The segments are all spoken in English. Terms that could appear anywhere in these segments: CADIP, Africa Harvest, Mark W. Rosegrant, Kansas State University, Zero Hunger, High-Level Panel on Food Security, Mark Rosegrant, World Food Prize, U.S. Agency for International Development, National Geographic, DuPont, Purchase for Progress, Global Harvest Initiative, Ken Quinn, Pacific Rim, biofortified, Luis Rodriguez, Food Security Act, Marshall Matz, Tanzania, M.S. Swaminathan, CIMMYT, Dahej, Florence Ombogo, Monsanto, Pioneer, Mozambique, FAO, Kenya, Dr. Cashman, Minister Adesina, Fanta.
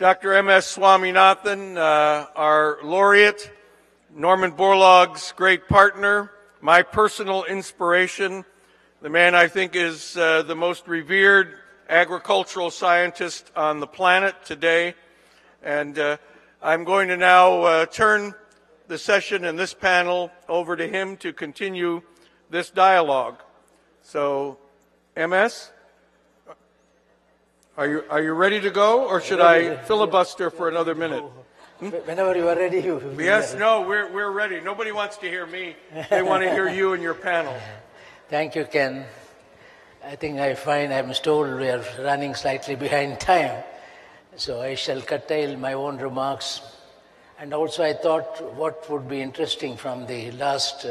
Dr. M.S. Swaminathan, our laureate, Norman Borlaug's great partner, my personal inspiration, the man I think is the most revered agricultural scientist on the planet today. And I'm going to now turn the session and this panel over to him to continue this dialogue. So, MS, are you ready to go, or should I filibuster for another minute? Whenever you are ready. Yes, no, we're ready. Nobody wants to hear me. They want to hear you and your panel. Thank you, Ken. I think I'm told we are running slightly behind time, so I shall curtail my own remarks. And also I thought what would be interesting from the last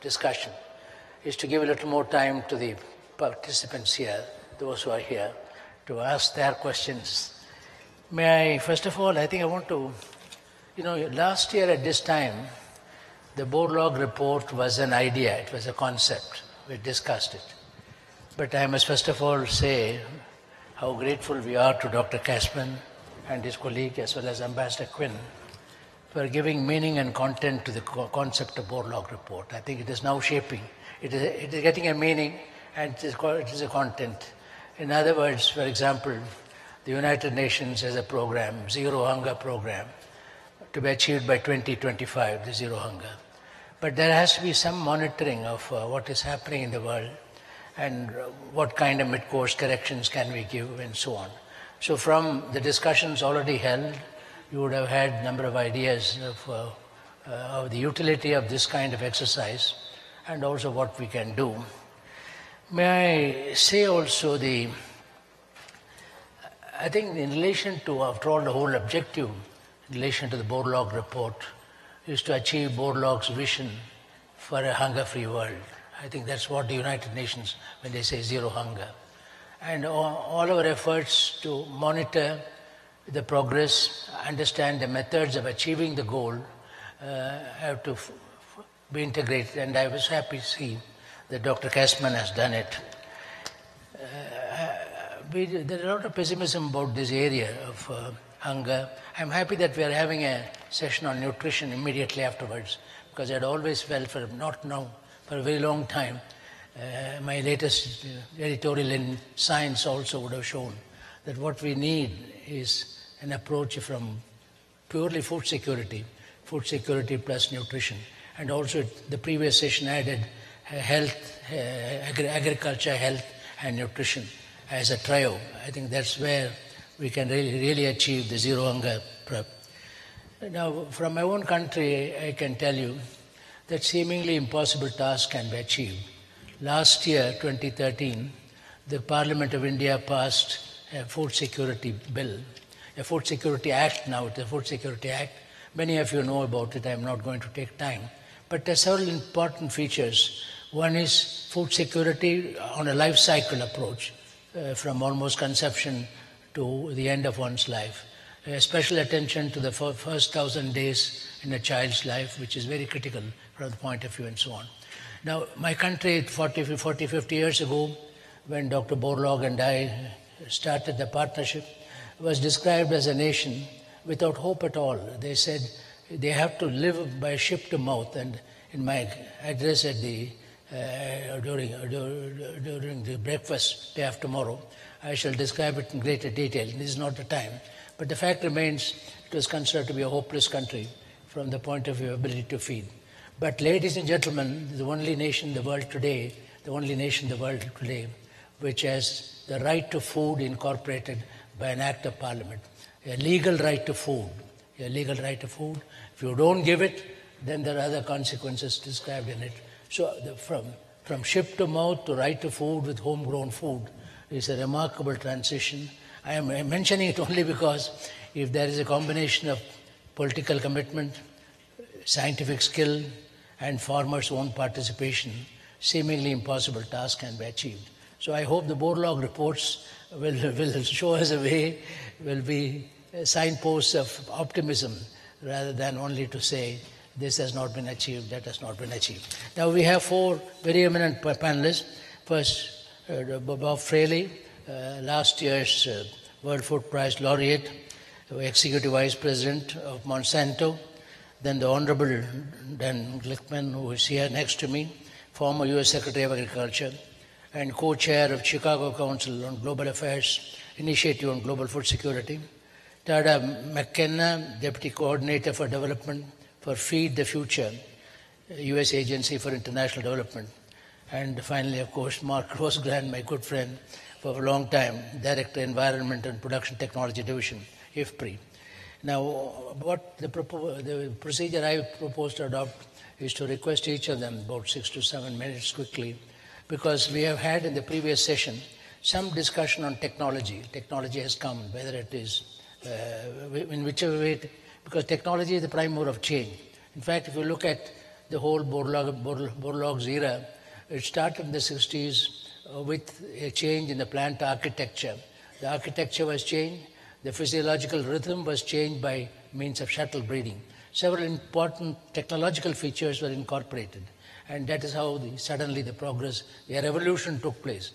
discussion is to give a little more time to the participants here, those who are here, to ask their questions. May I, first of all, I think I want to, you know, last year at this time, the Borlaug report was an idea, it was a concept, we discussed it. But I must first of all say how grateful we are to Dr. Cashman and his colleague, as well as Ambassador Quinn, for giving meaning and content to the concept of Borlaug report. I think it is now shaping, it is getting a meaning and it is a content. In other words, for example, the United Nations has a program, Zero Hunger program, to be achieved by 2025, the Zero Hunger. But there has to be some monitoring of what is happening in the world, and what kind of mid-course corrections can we give, and so on. So from the discussions already held, you would have had a number of ideas of the utility of this kind of exercise, and also what we can do. May I say also I think in relation to, after all, the whole objective in relation to the Borlaug report is to achieve Borlaug's vision for a hunger-free world. I think that's what the United Nations, when they say zero hunger. And all our efforts to monitor the progress, understand the methods of achieving the goal, have to be integrated. And I was happy to see that Dr. Cashman has done it. There is a lot of pessimism about this area of hunger. I'm happy that we are having a session on nutrition immediately afterwards, because I'd always felt, for a very long time, my latest editorial in Science also would have shown that what we need is an approach from purely food security plus nutrition. And also the previous session added health, agriculture, health and nutrition as a trio. I think that's where we can really achieve the zero hunger prep. Now, from my own country, I can tell you that seemingly impossible task can be achieved. Last year, 2013, the Parliament of India passed a food security bill, a Food Security Act now, the Food Security Act. Many of you know about it, I'm not going to take time. But there are several important features. One is food security on a life cycle approach. From almost conception to the end of one's life. Special attention to the first 1,000 days in a child's life, which is very critical from the point of view and so on. Now, my country 40, 50 years ago, when Dr. Borlaug and I started the partnership, was described as a nation without hope at all. They said they have to live by ship to mouth. And in my address at the during the breakfast day after tomorrow, I shall describe it in greater detail. This is not the time. But the fact remains, it was considered to be a hopeless country from the point of view of ability to feed. But ladies and gentlemen, the only nation in the world today, which has the right to food incorporated by an act of parliament, a legal right to food, If you don't give it, then there are other consequences described in it. So from ship to mouth to right to food with homegrown food is a remarkable transition. I am mentioning it only because if there is a combination of political commitment, scientific skill, and farmers' own participation, seemingly impossible task can be achieved. So I hope the Borlaug reports will show us a way, will be signposts of optimism rather than only to say, this has not been achieved, that has not been achieved. Now we have four very eminent panelists. First, Bob Fraley, last year's World Food Prize laureate, the Executive Vice President of Monsanto, then the Honorable Dan Glickman, who is here next to me, former U.S. Secretary of Agriculture, and co-chair of Chicago Council on Global Affairs Initiative on Global Food Security, Tjada McKenna, Deputy Coordinator for Development for Feed the Future, U.S. Agency for International Development, and finally, of course, Mark Rosegrant, my good friend for a long time, Director, Environment and Production Technology Division, IFPRI. Now, what the procedure I propose to adopt is to request each of them about 6 to 7 minutes quickly, because we have had in the previous session some discussion on technology. Technology has come, whether it is in whichever way, because technology is the prime mover of change. In fact, if you look at the whole Borlaug's era, it started in the 60s with a change in the plant architecture. The architecture was changed. The physiological rhythm was changed by means of shuttle breeding. Several important technological features were incorporated. And that is how suddenly the progress, a revolution took place.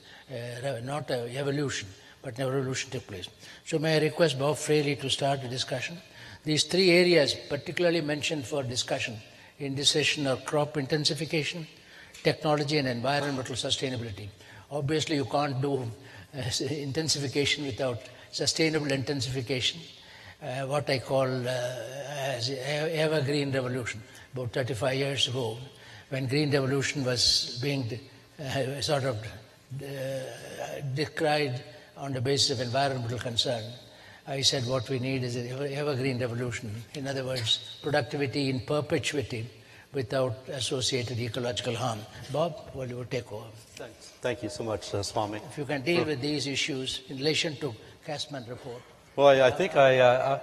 Not an evolution, but a revolution took place. So may I request Bob Fraley to start the discussion. These three areas particularly mentioned for discussion in this session are crop intensification, technology, and environmental sustainability. Obviously, you can't do intensification without sustainable intensification, what I call as evergreen revolution. About 35 years ago, when green revolution was being sort of decried on the basis of environmental concern, I said what we need is an evergreen revolution. In other words, productivity in perpetuity without associated ecological harm. Bob, will you take over? Thanks. Thank you so much, Swami. If you can deal with these issues in relation to Cashman report. Well, I think I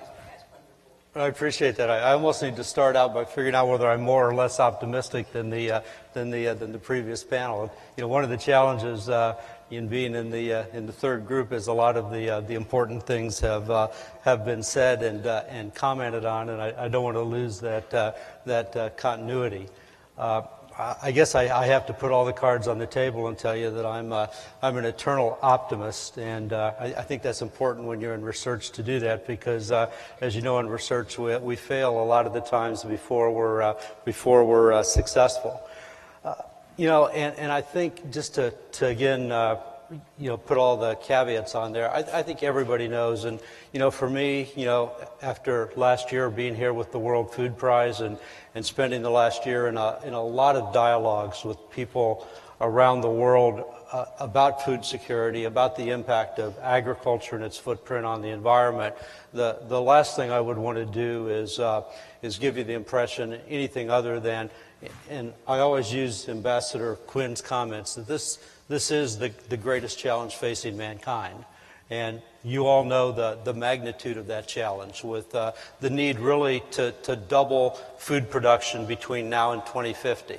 appreciate that. I almost need to start out by figuring out whether I'm more or less optimistic than the previous panel. You know, one of the challenges in being in the third group is a lot of the important things have been said and commented on, and I don't want to lose that continuity. I guess I have to put all the cards on the table and tell you that I'm an eternal optimist, and I think that's important when you're in research to do that, because as you know, in research we fail a lot of the times before we're successful. You know, and I think just to again, you know, put all the caveats on there. I think everybody knows, and you know, for me, you know, after last year being here with the World Food Prize and spending the last year in a lot of dialogues with people around the world about food security, about the impact of agriculture and its footprint on the environment, the last thing I would want to do is give you the impression anything other than, and I always use Ambassador Quinn's comments, that this is the greatest challenge facing mankind. And you all know the magnitude of that challenge, with the need really to double food production between now and 2050.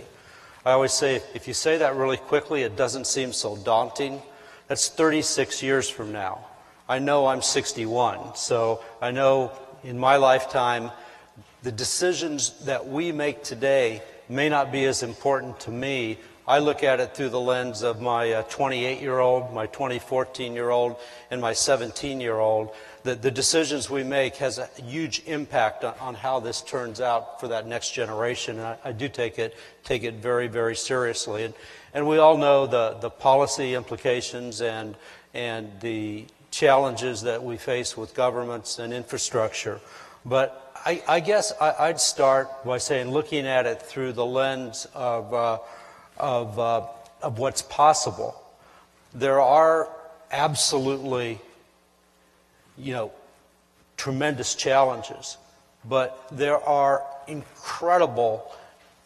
I always say, if you say that really quickly, it doesn't seem so daunting. That's 36 years from now. I know I'm 61, so I know in my lifetime, the decisions that we make today may not be as important to me. I look at it through the lens of my 28-year-old, my 14-year-old, and my 17-year-old. The decisions we make has a huge impact on how this turns out for that next generation, and I do take it very, very seriously. And we all know the policy implications and the challenges that we face with governments and infrastructure. But I guess I'd start by saying, looking at it through the lens of what's possible. There are absolutely, you know, tremendous challenges, but there are incredible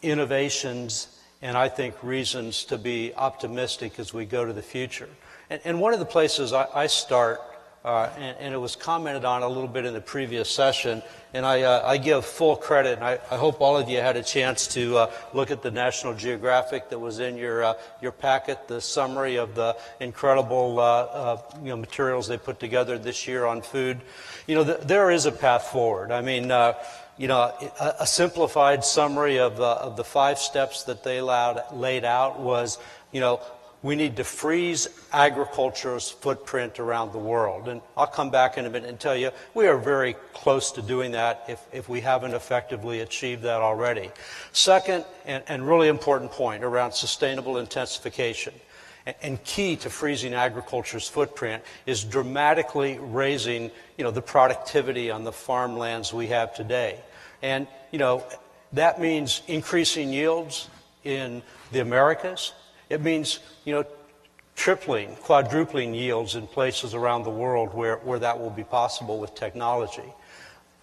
innovations and I think reasons to be optimistic as we go to the future. And one of the places I start, and it was commented on a little bit in the previous session, and I give full credit, and I hope all of you had a chance to look at the National Geographic that was in your packet, the summary of the incredible you know, materials they put together this year on food. You know, there is a path forward. I mean, you know, a simplified summary of the 5 steps that they laid out was, you know, we need to freeze agriculture's footprint around the world. And I'll come back in a minute and tell you we are very close to doing that if we haven't effectively achieved that already. Second, and really important point around sustainable intensification. And key to freezing agriculture's footprint is dramatically raising, the productivity on the farmlands we have today. And, that means increasing yields in the Americas. It means, tripling, quadrupling yields in places around the world where that will be possible with technology.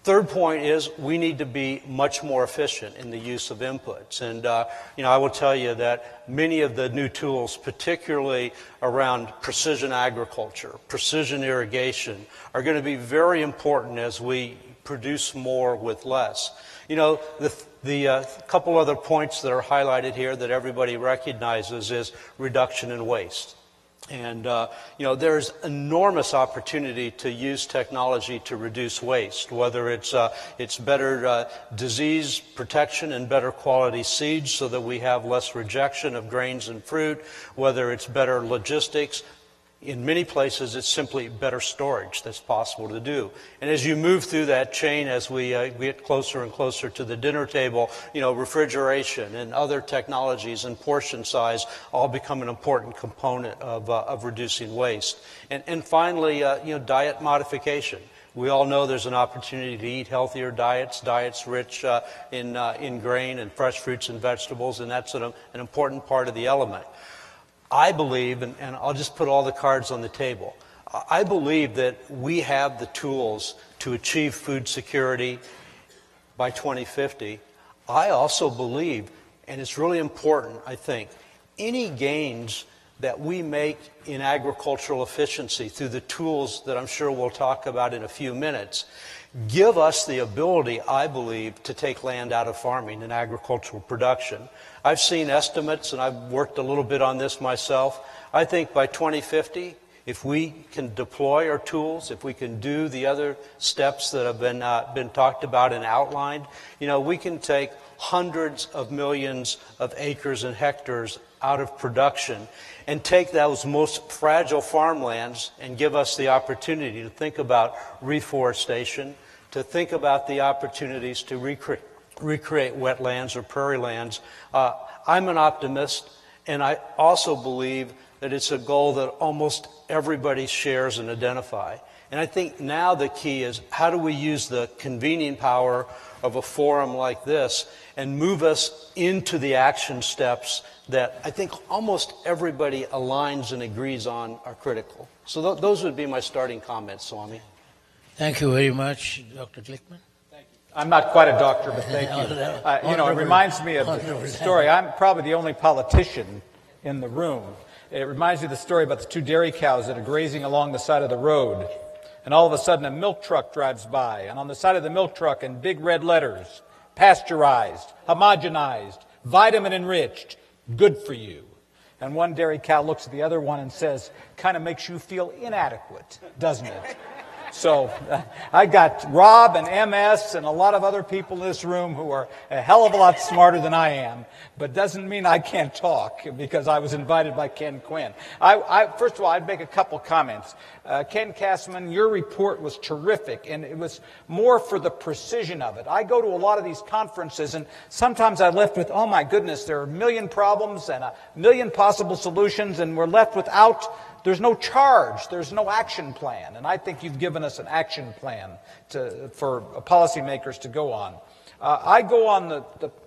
Third point is we need to be much more efficient in the use of inputs. And, I will tell you that many of the new tools, particularly around precision agriculture, precision irrigation, are going to be very important as we produce more with less. The couple other points that are highlighted here that everybody recognizes is reduction in waste. And, there's enormous opportunity to use technology to reduce waste, whether it's better disease protection and better quality seeds so that we have less rejection of grains and fruit, whether it's better logistics. In many places, it's simply better storage that's possible to do. And as you move through that chain, as we get closer and closer to the dinner table, refrigeration and other technologies and portion size all become an important component of reducing waste. And finally, diet modification. We all know there's an opportunity to eat healthier diets rich in grain and fresh fruits and vegetables, and that's an important part of the element. I believe, and I'll just put all the cards on the table, I believe that we have the tools to achieve food security by 2050. I also believe, and it's really important, I think, any gains that we make in agricultural efficiency through the tools that I'm sure we'll talk about in a few minutes give us the ability, I believe, to take land out of farming and agricultural production. I've seen estimates, and I've worked a little bit on this myself. I think by 2050, if we can deploy our tools, if we can do the other steps that have been talked about and outlined, we can take hundreds of millions of acres and hectares out of production and take those most fragile farmlands and give us the opportunity to think about reforestation, to think about the opportunities to recreate wetlands or prairie lands. I'm an optimist, and I also believe that it's a goal that almost everybody shares and identify. And I think now the key is how do we use the convening power of a forum like this and move us into the action steps that I think almost everybody aligns and agrees on are critical. So those would be my starting comments, Swami. Thank you very much, Dr. Glickman. Thank you. I'm not quite a doctor, but thank you. It reminds me of the story. I'm probably the only politician in the room. It reminds me of the story about the two dairy cows that are grazing along the side of the road. And all of a sudden, a milk truck drives by. And on the side of the milk truck, in big red letters, pasteurized, homogenized, vitamin enriched, good for you. And one dairy cow looks at the other one and says, kind of makes you feel inadequate, doesn't it? So I got Rob and MS and a lot of other people in this room who are a hell of a lot smarter than I am, but doesn't mean I can't talk because I was invited by Ken Quinn. First of all, I'd make a couple comments. Ken Cashman, your report was terrific, and it was more for the precision of it. I go to a lot of these conferences, and sometimes I left with, oh my goodness, there are a million problems and a million possible solutions, and we're left without. There's no charge. There's no action plan. And I think you've given us an action plan for policymakers to go on. I go on the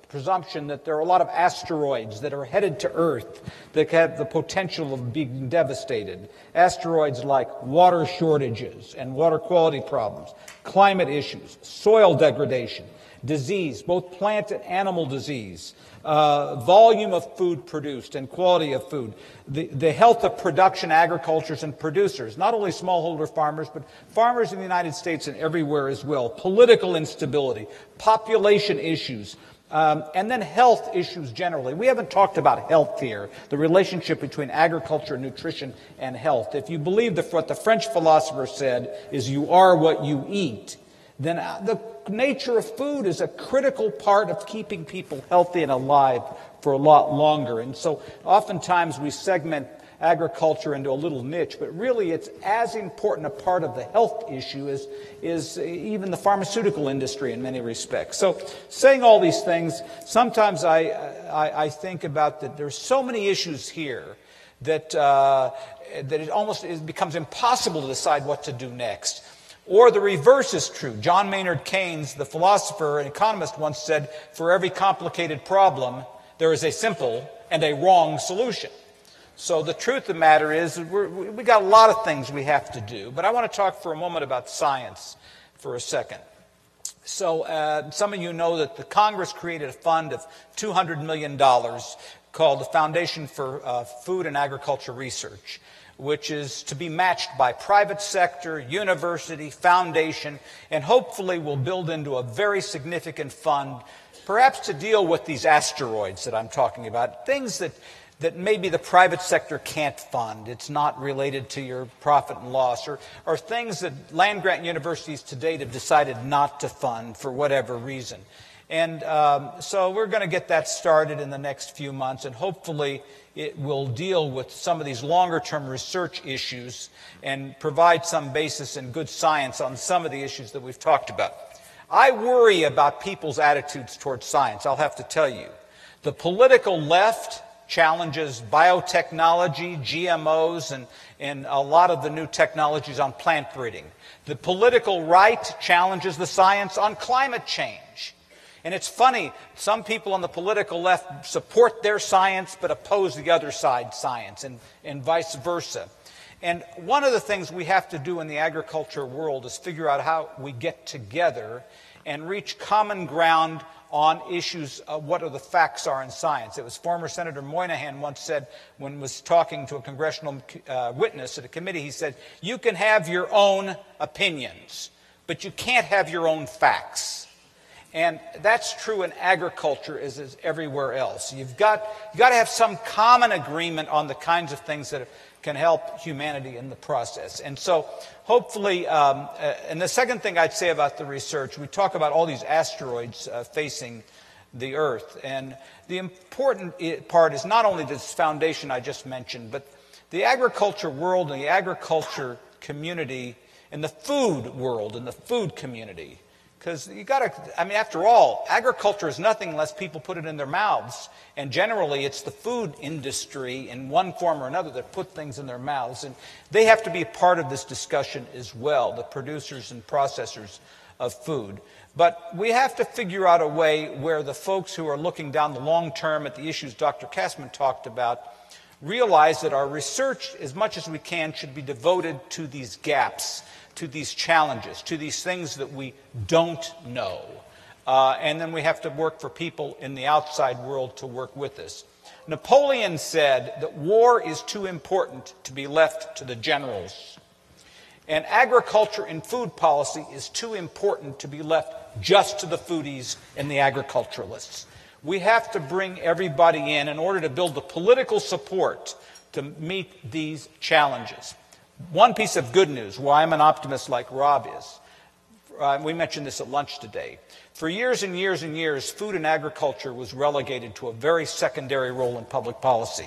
presumption that there are a lot of asteroids that are headed to Earth that have the potential of being devastated. Asteroids like water shortages and water quality problems, climate issues, soil degradation, disease, both plant and animal disease, volume of food produced and quality of food, the health of production, agricultures, and producers, not only smallholder farmers, but farmers in the United States and everywhere as well, political instability, population issues, and then health issues generally. We haven't talked about health here, the relationship between agriculture, nutrition, and health. If you believe what the French philosopher said is you are what you eat, then the nature of food is a critical part of keeping people healthy and alive for a lot longer. And so oftentimes we segment agriculture into a little niche, but really it's as important a part of the health issue as is even the pharmaceutical industry in many respects. So saying all these things, sometimes I think about that there's so many issues here that, that it almost becomes impossible to decide what to do next. Or the reverse is true. John Maynard Keynes, the philosopher and economist, once said, for every complicated problem, there is a simple and a wrong solution. So the truth of the matter is we've got a lot of things we have to do, but I want to talk for a moment about science for a second. So some of you know that the Congress created a fund of $200 million called the Foundation for Food and Agriculture Research, which is to be matched by private sector, university, foundation, and hopefully will build into a very significant fund, perhaps to deal with these asteroids that I'm talking about, things that maybe the private sector can't fund. It's not related to your profit and loss, or things that land-grant universities to date have decided not to fund for whatever reason. And so we're going to get that started in the next few months, and hopefully it will deal with some of these longer-term research issues and provide some basis and good science on some of the issues that we've talked about. I worry about people's attitudes towards science, I'll have to tell you. The political left challenges biotechnology, GMOs, and a lot of the new technologies on plant breeding. The political right challenges the science on climate change. And it's funny, some people on the political left support their science but oppose the other side's science, and vice versa. And one of the things we have to do in the agriculture world is figure out how we get together and reach common ground on issues of what are the facts are in science. It was former Senator Moynihan once said, when he was talking to a congressional witness at a committee, he said, you can have your own opinions, but you can't have your own facts. And that's true in agriculture as is everywhere else. You've got to have some common agreement on the kinds of things that can help humanity in the process. And so hopefully, and the second thing I'd say about the research, we talk about all these asteroids facing the Earth. And the important part is not only this foundation I just mentioned, but the agriculture world and the agriculture community and the food world and the food community. Because you got to, I mean, after all, agriculture is nothing unless people put it in their mouths. And generally, it's the food industry in one form or another that put things in their mouths. And they have to be a part of this discussion as well, the producers and processors of food. But we have to figure out a way where the folks who are looking down the long term at the issues Dr. Cashman talked about realize that our research, as much as we can, should be devoted to these gaps, to these challenges, to these things that we don't know. And then we have to work for people in the outside world to work with us. Napoleon said that war is too important to be left to the generals. And agriculture and food policy is too important to be left just to the foodies and the agriculturalists. We have to bring everybody in order to build the political support to meet these challenges. One piece of good news, why I'm an optimist like Rob is, we mentioned this at lunch today. For years and years and years, food and agriculture was relegated to a very secondary role in public policy.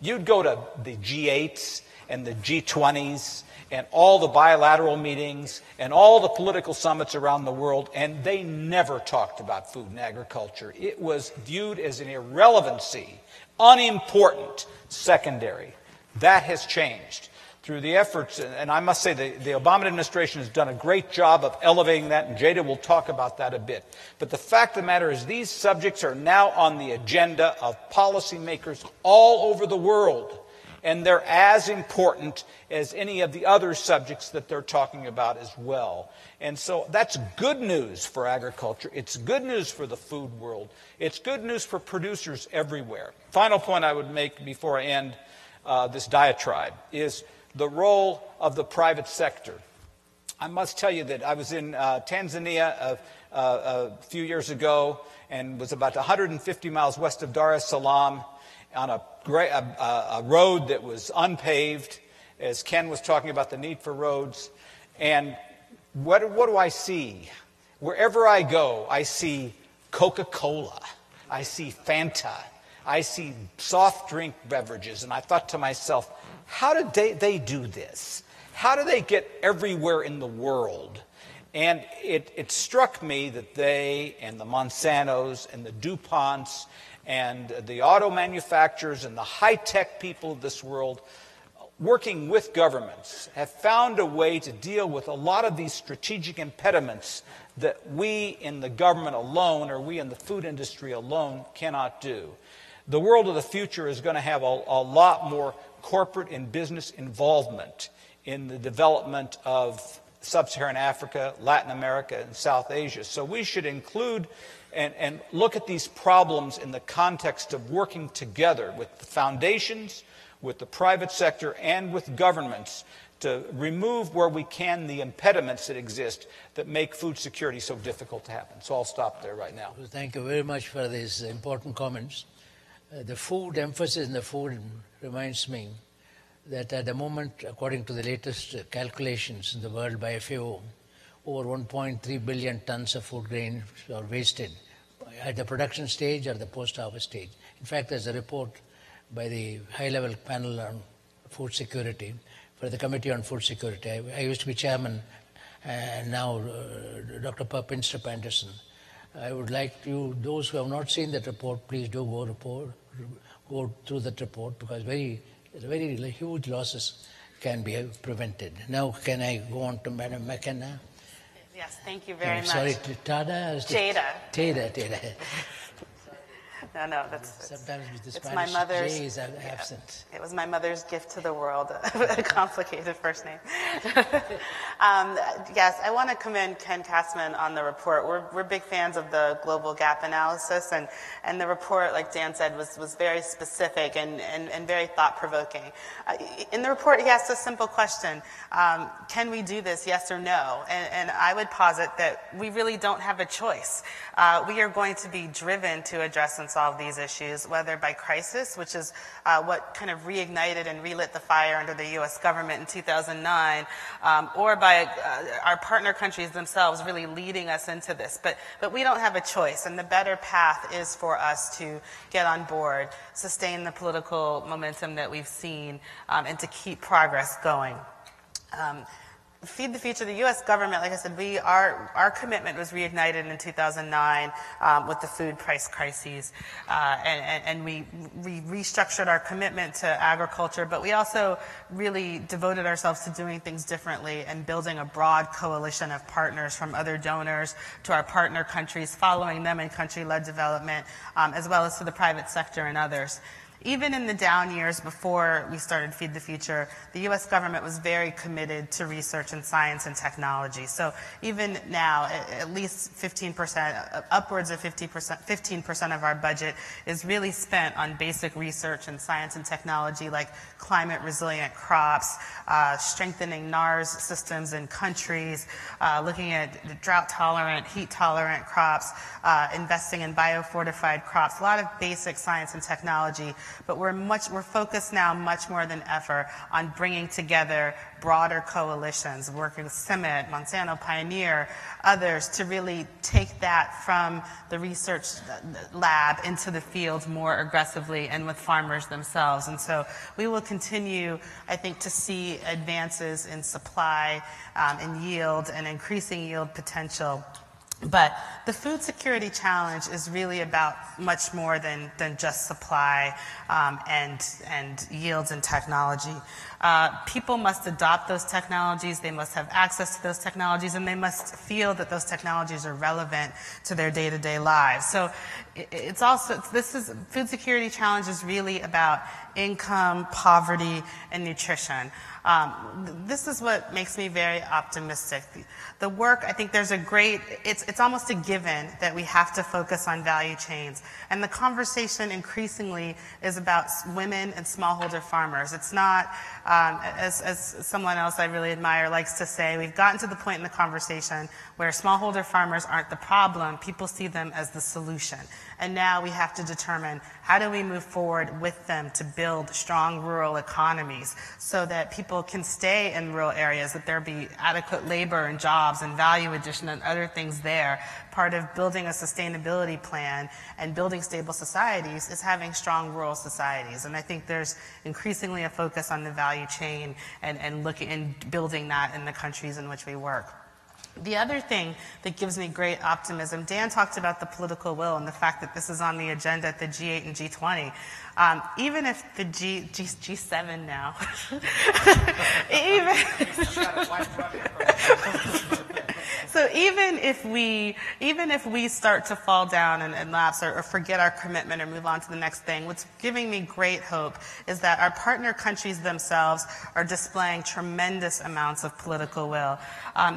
You'd go to the G8s and the G20s and all the bilateral meetings and all the political summits around the world, and they never talked about food and agriculture. It was viewed as an irrelevancy, unimportant, secondary. That has changed through the efforts, and I must say the Obama administration has done a great job of elevating that, and Jada will talk about that a bit. But the fact of the matter is these subjects are now on the agenda of policymakers all over the world, and they're as important as any of the other subjects that they're talking about as well. And so that's good news for agriculture. It's good news for the food world. It's good news for producers everywhere. Final point I would make before I end this diatribe is the role of the private sector. I must tell you that I was in Tanzania a few years ago and was about 150 miles west of Dar es Salaam on a road that was unpaved, as Ken was talking about the need for roads. And what do I see? Wherever I go, I see Coca-Cola, I see Fanta, I see soft drink beverages, and I thought to myself, How did they do this? How do they get everywhere in the world? And it struck me that they and the Monsantos and the DuPonts and the auto manufacturers and the high-tech people of this world, working with governments, have found a way to deal with a lot of these strategic impediments that we in the government alone, or we in the food industry alone, cannot do. The world of the future is going to have a lot more corporate and business involvement in the development of Sub-Saharan Africa, Latin America, and South Asia. So we should include and look at these problems in the context of working together with the foundations, with the private sector, and with governments to remove where we can the impediments that exist that make food security so difficult to happen. So I'll stop there right now. Well, thank you very much for these important comments. The food emphasis in the food reminds me that at the moment, according to the latest calculations in the world by FAO, over 1.3 billion tons of food grain are wasted at the production stage or the post-harvest stage. In fact, there's a report by the High-Level Panel on Food Security for the Committee on Food Security. I used to be chairman, and now Dr. Pinstrup Anderson. I would like you, those who have not seen that report, please do go through that report, because very huge losses can be prevented. Now, can I go on to Madam McKenna? Yes, thank you very much. Sorry, Tjada. No, it's my mother's. J is absent. It was my mother's gift to the world, a complicated first name. Yes, I want to commend Ken Quinn on the report. We're big fans of the global gap analysis, and the report, like Dan said, was very specific and very thought-provoking. In the report, he asked a simple question: can we do this? Yes or no? And I would posit that we really don't have a choice. We are going to be driven to address and solve these issues, whether by crisis, which is what kind of reignited and relit the fire under the U.S. government in 2009, or by our partner countries themselves really leading us into this. But we don't have a choice, and the better path is for us to get on board, sustain the political momentum that we've seen, and to keep progress going. Feed the Future, the U.S. government, like I said, our commitment was reignited in 2009 with the food price crises, and we restructured our commitment to agriculture, but we also really devoted ourselves to doing things differently and building a broad coalition of partners, from other donors to our partner countries, following them in country-led development, as well as to the private sector and others. Even in the down years before we started Feed the Future, the U.S. government was very committed to research and science and technology. So even now, at least 15%, upwards of 15% of our budget is really spent on basic research and science and technology, like climate-resilient crops, strengthening NARS systems in countries, looking at drought-tolerant, heat-tolerant crops, investing in biofortified crops, a lot of basic science and technology. But we're focused now much more than ever on bringing together broader coalitions, working with CIMMYT, Monsanto, Pioneer, others, to really take that from the research lab into the field more aggressively and with farmers themselves. And so we will continue, I think, to see advances in supply and yield and increasing yield potential. But the food security challenge is really about much more than just supply and yields and technology. People must adopt those technologies, they must have access to those technologies, and they must feel that those technologies are relevant to their day-to-day lives. So it's also, food security challenge is really about income, poverty, and nutrition. This is what makes me very optimistic. The work, I think there's a great, it's almost a given that we have to focus on value chains. And the conversation increasingly is about women and smallholder farmers. It's not, as someone else I really admire likes to say, we've gotten to the point in the conversation where smallholder farmers aren't the problem, people see them as the solution. And now we have to determine, how do we move forward with them to build build strong rural economies so that people can stay in rural areas, that there be adequate labor and jobs and value addition and other things there. Part of building a sustainability plan and building stable societies is having strong rural societies. And I think there's increasingly a focus on the value chain and looking and building that in the countries in which we work. The other thing that gives me great optimism, Dan talked about the political will and the fact that this is on the agenda at the G8 and G20. Even if the G7 now, even if we start to fall down and lapse or forget our commitment or move on to the next thing, what's giving me great hope is that our partner countries themselves are displaying tremendous amounts of political will.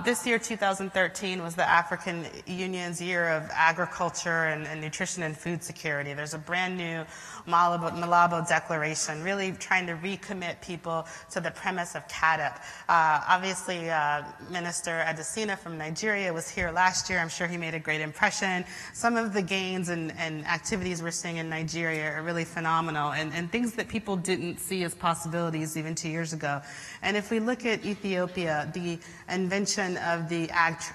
This year, 2013, was the African Union's year of agriculture and nutrition and food security. There's a brand new Malabo Declaration, really trying to recommit people to the premise of CADIP. Obviously, Minister Adesina from Nigeria was here last year. I'm sure he made a great impression. Some of the gains and activities we're seeing in Nigeria are really phenomenal and things that people didn't see as possibilities even 2 years ago. And if we look at Ethiopia, the invention of the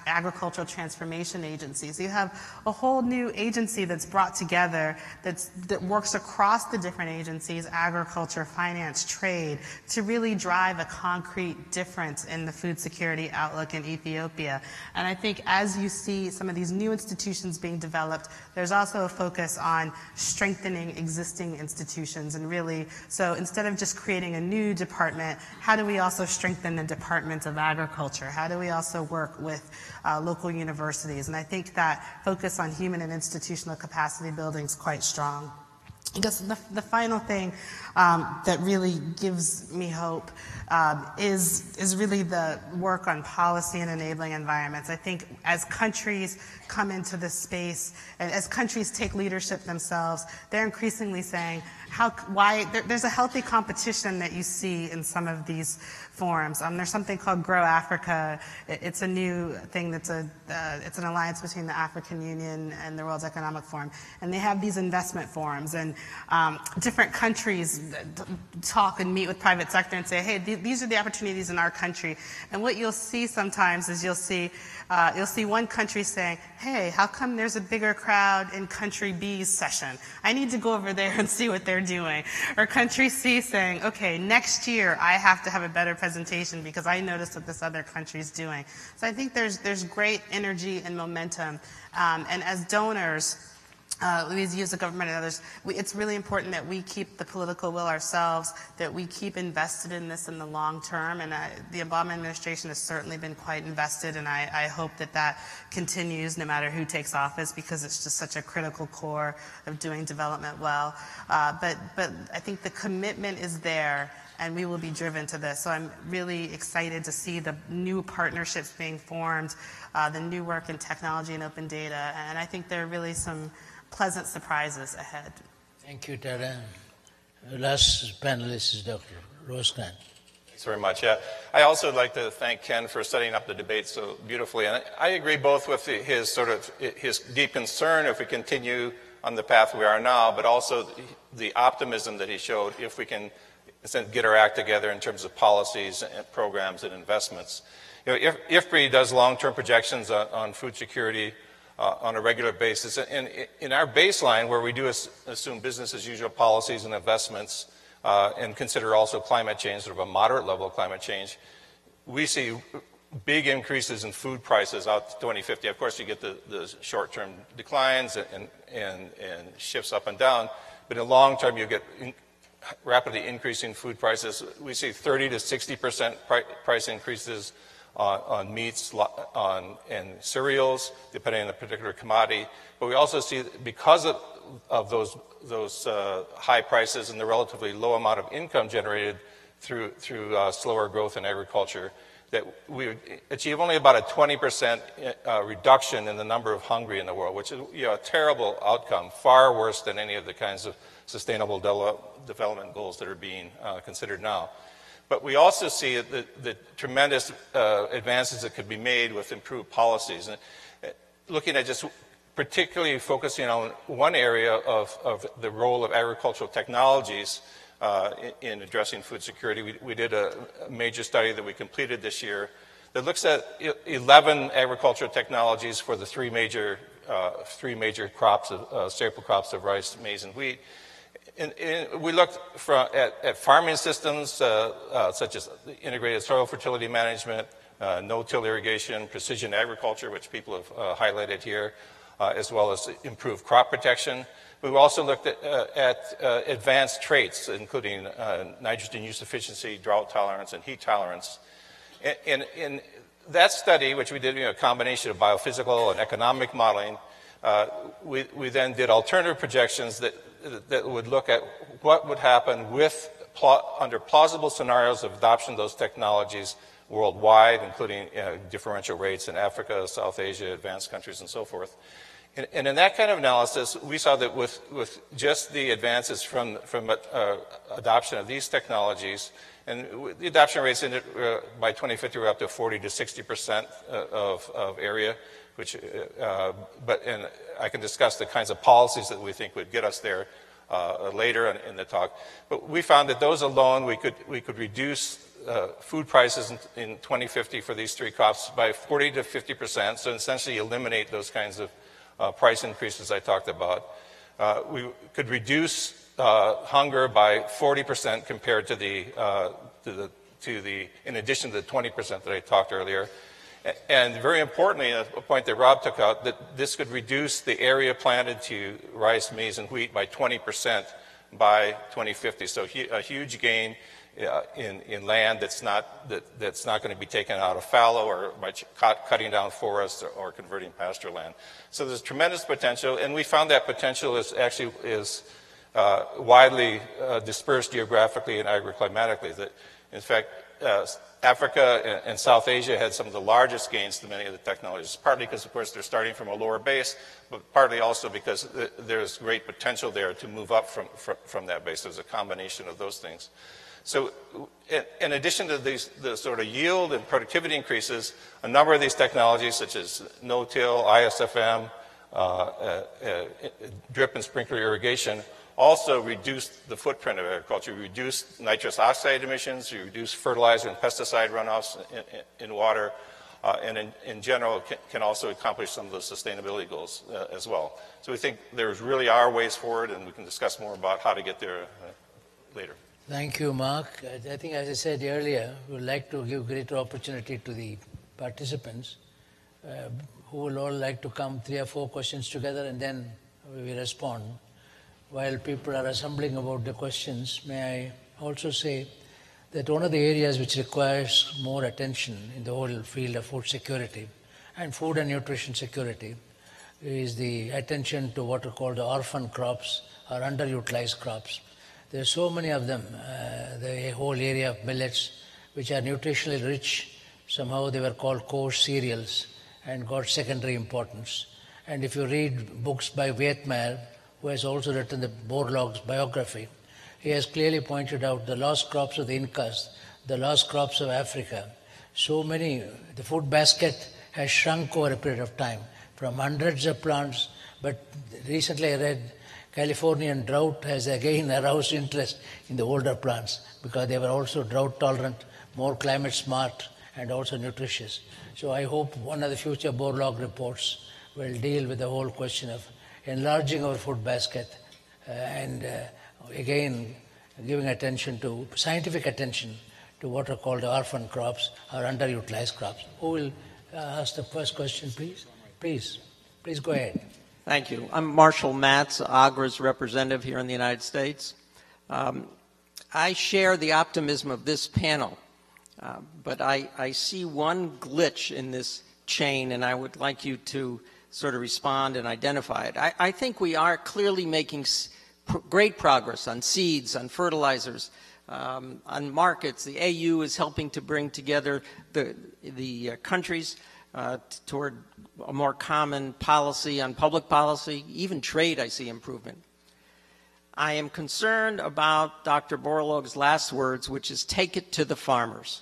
Agricultural Transformation Agencies, you have a whole new agency that's brought together that works across the different agencies, agriculture, finance, trade, to really drive a concrete difference in the food security outlook in Ethiopia. And I think as you see some of these new institutions being developed, there's also a focus on strengthening existing institutions. And really, so instead of just creating a new department, how do we also strengthen the Department of Agriculture? How do we also work with local universities? And I think that focus on human and institutional capacity building is quite strong. I guess the final thing that really gives me hope is really the work on policy and enabling environments. I think as countries come into this space and as countries take leadership themselves, they're increasingly saying, there's a healthy competition that you see in some of these forums. There's something called Grow Africa. It's a new thing that's it's an alliance between the African Union and the World Economic Forum, and they have these investment forums, and different countries talk and meet with private sector and say, hey, these are the opportunities in our country. And what you'll see sometimes is you'll see one country saying, hey, how come there's a bigger crowd in country B's session? I need to go over there and see what they're doing. Or country C saying, okay, next year I have to have a better presentation because I noticed what this other country's doing. So I think there's great energy and momentum. And as donors, Luis, you as a government and others, it's really important that we keep the political will ourselves, that we keep invested in this in the long term. And the Obama administration has certainly been quite invested, and I hope that continues no matter who takes office, because it's just such a critical core of doing development well. But I think the commitment is there, and we will be driven to this. So I'm really excited to see the new partnerships being formed, the new work in technology and open data, and I think there are really some pleasant surprises ahead. Thank you, Tjada. The last panelist is Dr. Rosegrant. Thanks very much. Yeah, I also would like to thank Ken for setting up the debate so beautifully, and I agree both with his deep concern if we continue on the path we are now, but also the optimism that he showed if we can get our act together in terms of policies and programs and investments. You know, IFPRI does long-term projections on food security on a regular basis. And in our baseline, where we do assume business-as-usual policies and investments and consider also climate change, sort of a moderate level of climate change, we see big increases in food prices out to 2050. Of course, you get the short-term declines and shifts up and down, but in the long term, you get rapidly increasing food prices. We see 30 to 60% price increases on meats and cereals, depending on the particular commodity. But we also see, because of those high prices and the relatively low amount of income generated through slower growth in agriculture, that we achieve only about a 20% reduction in the number of hungry in the world, which is, you know, a terrible outcome, far worse than any of the kinds of sustainable development goals that are being considered now. But we also see the tremendous advances that could be made with improved policies. And looking at just particularly focusing on one area of the role of agricultural technologies, in addressing food security. We did a major study that we completed this year that looks at 11 agricultural technologies for the three major crops, staple crops of rice, maize, and wheat. And we looked at farming systems such as integrated soil fertility management, no-till irrigation, precision agriculture, which people have highlighted here, as well as improved crop protection. We also looked at advanced traits, including nitrogen use efficiency, drought tolerance, and heat tolerance. In that study, which we did, you know, a combination of biophysical and economic modeling, we then did alternative projections that would look at what would happen with under plausible scenarios of adoption of those technologies worldwide, including differential rates in Africa, South Asia, advanced countries, and so forth. And in that kind of analysis, we saw that with just the advances from adoption of these technologies, and the adoption rates in it, by 2050 were up to 40% to 60% of area, which, and I can discuss the kinds of policies that we think would get us there later in the talk. But we found that those alone, we could reduce food prices in 2050 for these three crops by 40% to 50%, so essentially eliminate those kinds of price increases I talked about. We could reduce hunger by 40% compared to the in addition to the 20% that I talked earlier. And very importantly, a point that Rob took out, that this could reduce the area planted to rice, maize, and wheat by 20% by 2050. So a huge gain in land that's not going to be taken out of fallow or by cutting down forests or converting pasture land. So there's tremendous potential, and we found that potential is widely dispersed geographically and agroclimatically. That in fact, Africa and South Asia had some of the largest gains to many of the technologies, partly because, of course, they're starting from a lower base, but partly also because there's great potential there to move up from that base. There's a combination of those things. So in addition to the sort of yield and productivity increases, a number of these technologies, such as no-till, ISFM, drip and sprinkler irrigation, also reduced the footprint of agriculture. You reduced nitrous oxide emissions, you reduced fertilizer and pesticide runoffs in water, and in general can also accomplish some of those sustainability goals as well. So we think there really are ways forward, and we can discuss more about how to get there later. Thank you, Mark. I think, as I said earlier, we would like to give greater opportunity to the participants who will all like to come 3 or 4 questions together, and then we respond. While people are assembling about the questions, may I also say that one of the areas which requires more attention in the whole field of food security and food and nutrition security is the attention to what are called the orphan crops or underutilized crops. There are so many of them, the whole area of millets, which are nutritionally rich. Somehow they were called coarse cereals and got secondary importance. And if you read books by Vietmeyer, who has also written the Borlaug's biography, he has clearly pointed out the lost crops of the Incas, the lost crops of Africa. So many, the food basket has shrunk over a period of time from hundreds of plants, but recently I read Californian drought has again aroused interest in the older plants because they were also drought tolerant, more climate smart, and also nutritious. So I hope one of the future Borlaug reports will deal with the whole question of enlarging our food basket and again giving attention to, scientific attention to what are called orphan crops or underutilized crops. Who will ask the first question, please? Please go ahead. Thank you. I'm Marshall Matz, AGRA's representative here in the United States. I share the optimism of this panel, but I see one glitch in this chain, and I would like you to sort of respond and identify it. I think we are clearly making great progress on seeds, on fertilizers, on markets. The AU is helping to bring together the countries toward a more common policy on public policy. Even trade, I see improvement. I am concerned about Dr. Borlaug's last words, which is take it to the farmers.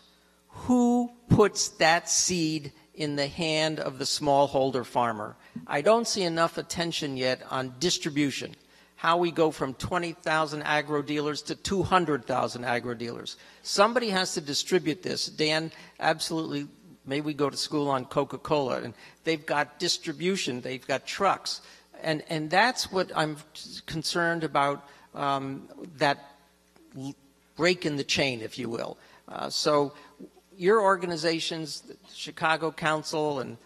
Who puts that seed in the hand of the smallholder farmer? I don't see enough attention yet on distribution. how we go from 20,000 agro dealers to 200,000 agro dealers. Somebody has to distribute this. Dan, absolutely, maybe we go to school on Coca-Cola, and they've got distribution, they've got trucks. And that's what I'm concerned about, that break in the chain, if you will. So your organizations, the Chicago Council and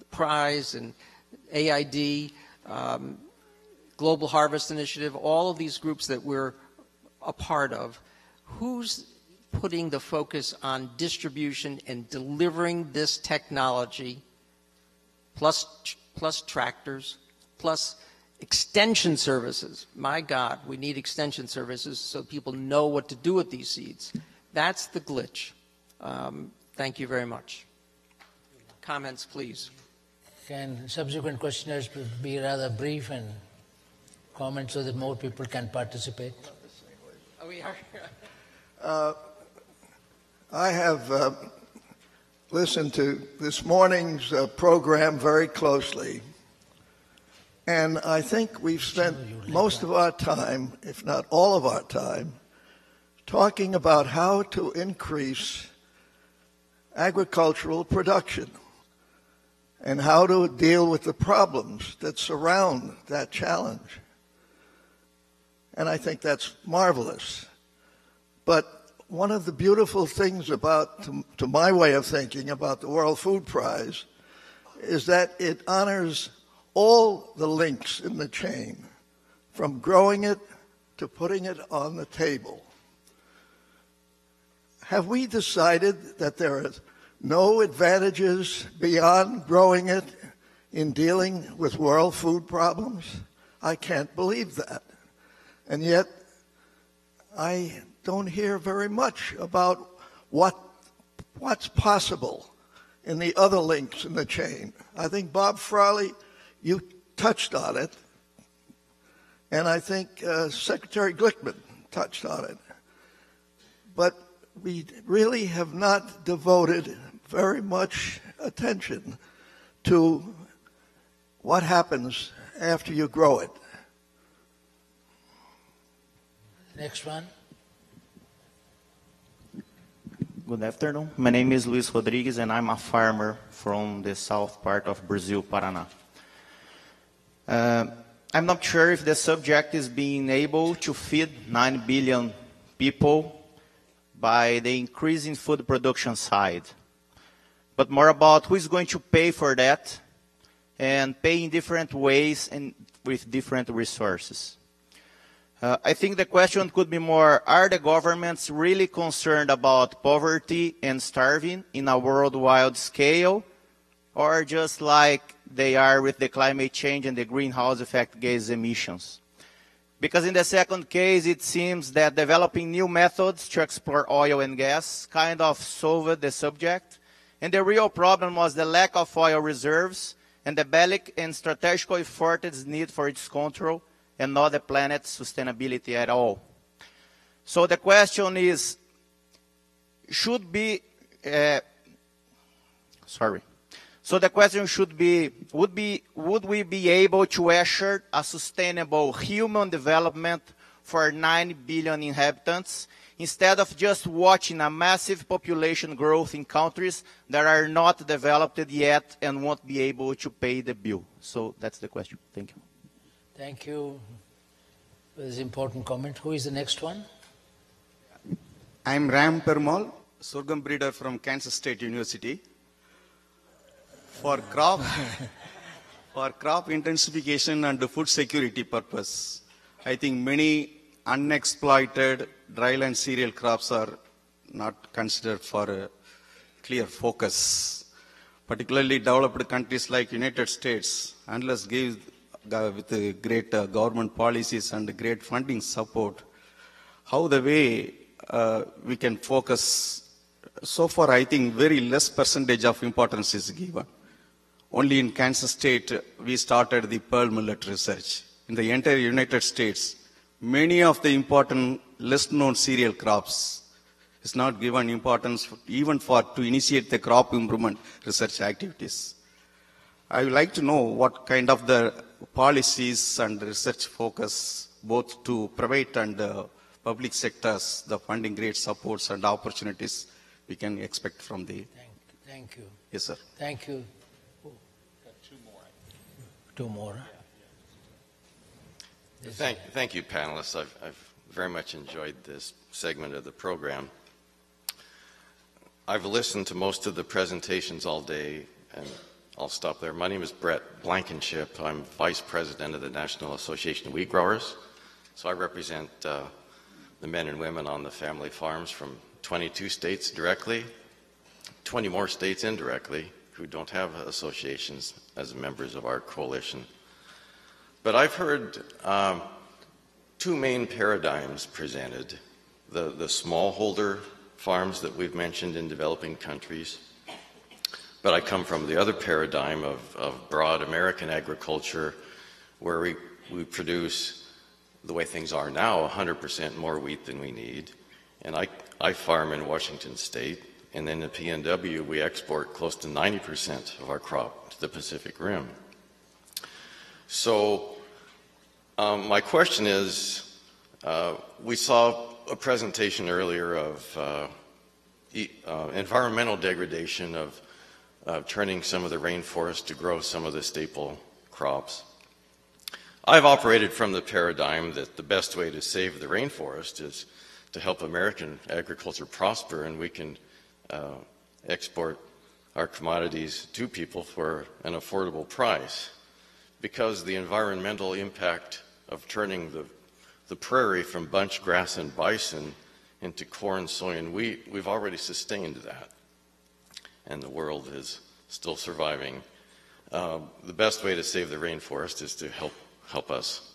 the Prize and AID, Global Harvest Initiative, all of these groups that we're a part of, who's putting the focus on distribution and delivering this technology, plus tractors, plus extension services? My God, we need extension services so people know what to do with these seeds. That's the glitch. Thank you very much. Comments, please. Can subsequent questioners be rather brief and comment so that more people can participate? Oh, we are. I have listened to this morning's program very closely, and I think we've spent most of our time, if not all of our time, talking about how to increase agricultural production and how to deal with the problems that surround that challenge. And I think that's marvelous. But one of the beautiful things about, to my way of thinking, about the World Food Prize is that it honors all the links in the chain, from growing it to putting it on the table. Have we decided that there are no advantages beyond growing it in dealing with world food problems? I can't believe that. And yet, I don't hear very much about what's possible in the other links in the chain. I think, Bob Fraley, you touched on it, and I think Secretary Glickman touched on it. But we really have not devoted very much attention to what happens after you grow it. Next one. Good afternoon. My name is Luis Rodriguez, and I'm a farmer from the south part of Brazil, Paraná. I'm not sure if the subject is being able to feed 9 billion people by the increase in food production side, but more about who is going to pay for that, and pay in different ways and with different resources. I think the question could be more, are the governments really concerned about poverty and starving in a worldwide scale, or just like they are with the climate change and the greenhouse effect gas emissions? Because in the second case, it seems that developing new methods to explore oil and gas kind of solved the subject, and the real problem was the lack of oil reserves and the bellic and strategic efforts needed for its control, and not the planet's sustainability at all. So the question is, would we be able to assure a sustainable human development for 9 billion inhabitants instead of just watching a massive population growth in countries that are not developed yet and won't be able to pay the bill? So that's the question. Thank you. Thank you for this important comment. Who is the next one? I'm Ram Permal, sorghum breeder from Kansas State University. For crop intensification and food security purpose, I think many unexploited dryland cereal crops are not considered for a clear focus. Particularly developed countries like United States, unless given with great government policies and great funding support, how the way we can focus. So far, I think very less percentage of importance is given. Only in Kansas State, we started the pearl millet research. In the entire United States, many of the important, less known cereal crops is not given importance even to initiate the crop improvement research activities. I would like to know what kind of the policies and research focus both to private and public sectors, the funding rate supports and opportunities we can expect from the... Thank you. Yes, sir. Thank you. Oh. Got two more. Two more. Yes. Thank you, panelists. I've very much enjoyed this segment of the program. I've listened to most of the presentations all day, and I'll stop there. My name is Brett Blankenship. I'm Vice President of the National Association of Wheat Growers. So I represent the men and women on the family farms from 22 states directly, 20 more states indirectly, who don't have associations as members of our coalition. But I've heard two main paradigms presented, the smallholder farms that we've mentioned in developing countries. But I come from the other paradigm of broad American agriculture, where we produce, the way things are now, 100% more wheat than we need. And I farm in Washington State, and then in PNW, we export close to 90% of our crop to the Pacific Rim. So my question is, we saw a presentation earlier of environmental degradation, of turning some of the rainforest to grow some of the staple crops. I've operated from the paradigm that the best way to save the rainforest is to help American agriculture prosper, and we can export our commodities to people for an affordable price, because the environmental impact of turning the prairie from bunch grass and bison into corn, soy, and wheat, we've already sustained that. And the world is still surviving. The best way to save the rainforest is to help us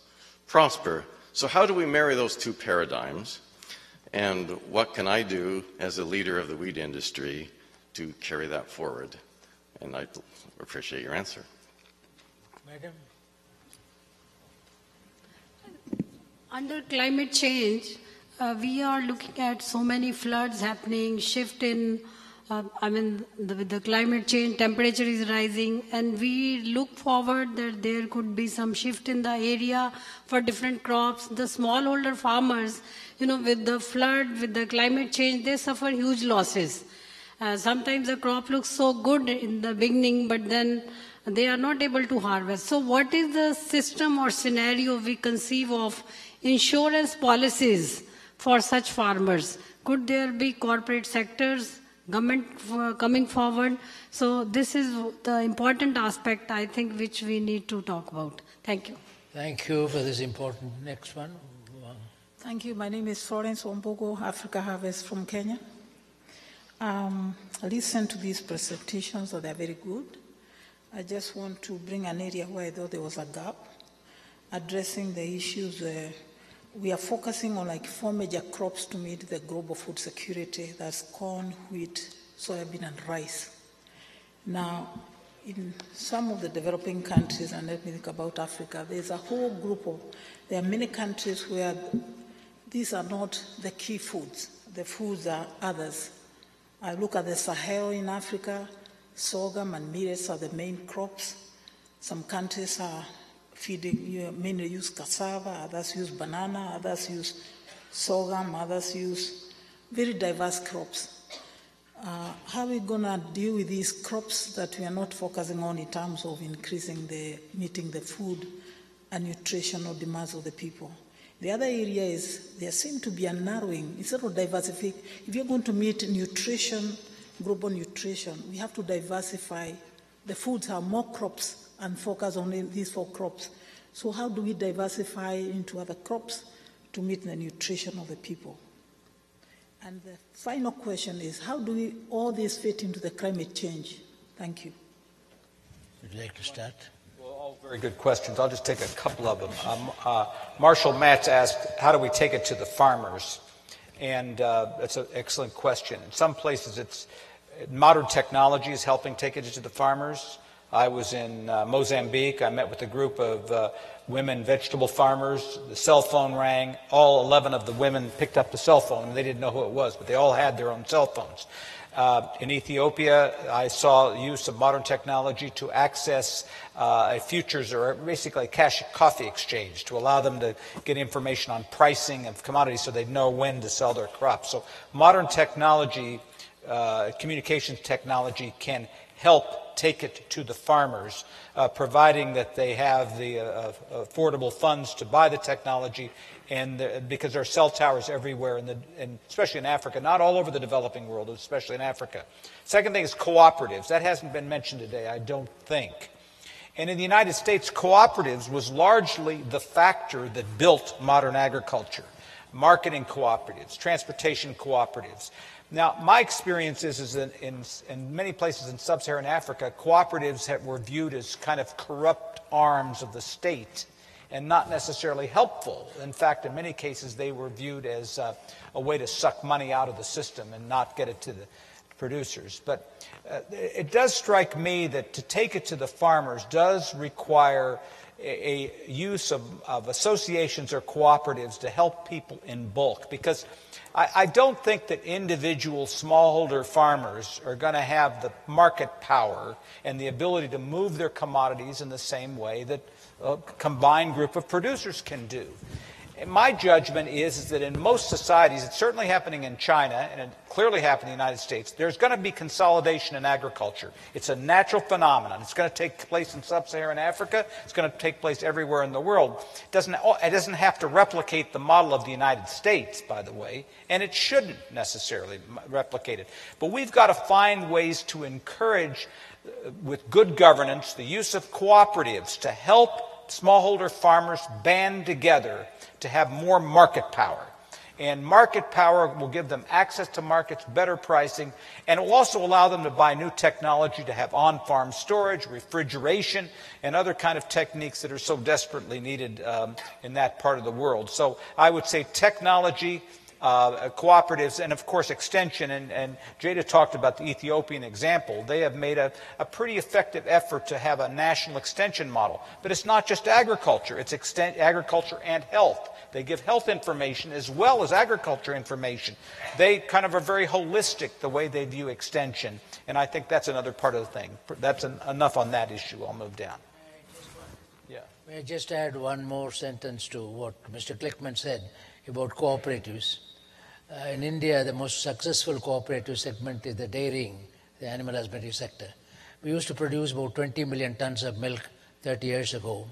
prosper. So how do we marry those two paradigms? And what can I do as a leader of the wheat industry to carry that forward? And I appreciate your answer. Madam? Under climate change, we are looking at so many floods happening, shift in with the climate change, temperature is rising, and we look forward that there could be some shift in the area for different crops. The smallholder farmers, you know, with the flood, with the climate change, they suffer huge losses. Sometimes the crop looks so good in the beginning, but then they are not able to harvest. So what is the system or scenario we conceive of insurance policies for such farmers? Could there be corporate sectors, government coming forward? So this is the important aspect, I think, which we need to talk about. Thank you. Thank you for this important. Next one. Thank you. My name is Florence Ombogo, Africa Harvest from Kenya. I listened to these presentations, so they're very good. I just want to bring an area where I thought there was a gap, addressing the issues where we are focusing on like four major crops to meet the global food security. That's corn, wheat, soybean, and rice. Now, in some of the developing countries, and let me think about Africa, there's a whole group of, there are many countries where these are not the key foods. The foods are others. I look at the Sahel in Africa, sorghum and millets are the main crops. Some countries are feeding, mainly use cassava, others use banana, others use sorghum, others use very diverse crops. How are we going to deal with these crops that we are not focusing on in terms of increasing meeting the food and nutritional demands of the people? The other area is there seems to be a narrowing. Instead of diversifying, if you're going to meet nutrition, global nutrition, we have to diversify. The foods have more crops, and focus on these four crops. So how do we diversify into other crops to meet the nutrition of the people? And the final question is, how do we all this fit into the climate change? Thank you. Would you like to start? Well, all very good questions. I'll just take a couple of them. Marshall Matz asked, how do we take it to the farmers? And that's an excellent question. In some places, it's modern technology is helping take it to the farmers. I was in Mozambique. I met with a group of women vegetable farmers. The cell phone rang. All 11 of the women picked up the cell phone. They didn't know who it was, but they all had their own cell phones. In Ethiopia, I saw use of modern technology to access a futures or basically a cash coffee exchange to allow them to get information on pricing of commodities so they'd know when to sell their crops. So modern technology, communications technology can help take it to the farmers, providing that they have the affordable funds to buy the technology, and because there are cell towers everywhere, and especially in Africa, not all over the developing world, especially in Africa. Second thing is cooperatives. That hasn't been mentioned today, I don't think. And in the United States, cooperatives was largely the factor that built modern agriculture. Marketing cooperatives, transportation cooperatives. Now, my experience is that in many places in sub-Saharan Africa, cooperatives were viewed as kind of corrupt arms of the state and not necessarily helpful. In fact, in many cases, they were viewed as a way to suck money out of the system and not get it to the producers. But it does strike me that to take it to the farmers does require a use of associations or cooperatives to help people in bulk, because I don't think that individual smallholder farmers are going to have the market power and the ability to move their commodities in the same way that a combined group of producers can do. And my judgment is that in most societies, it's certainly happening in China and it clearly happened in the United States, there's going to be consolidation in agriculture. It's a natural phenomenon. It's going to take place in sub-Saharan Africa. It's going to take place everywhere in the world. It doesn't have to replicate the model of the United States, by the way, and it shouldn't necessarily replicate it. But we've got to find ways to encourage, with good governance, the use of cooperatives to help smallholder farmers band together to have more market power. And market power will give them access to markets, better pricing, and it will also allow them to buy new technology to have on-farm storage, refrigeration, and other kind of techniques that are so desperately needed in that part of the world. So I would say technology, cooperatives, and of course extension, and Tjada talked about the Ethiopian example. They have made a pretty effective effort to have a national extension model. But it's not just agriculture, it's agriculture and health. They give health information as well as agriculture information. They kind of are very holistic the way they view extension, and I think that's another part of the thing. That's enough on that issue. I'll move down. Yeah. May I just add one more sentence to what Mr. Glickman said about cooperatives? In India, the most successful cooperative segment is the dairying, the animal husbandry sector. We used to produce about 20 million tons of milk 30 years ago.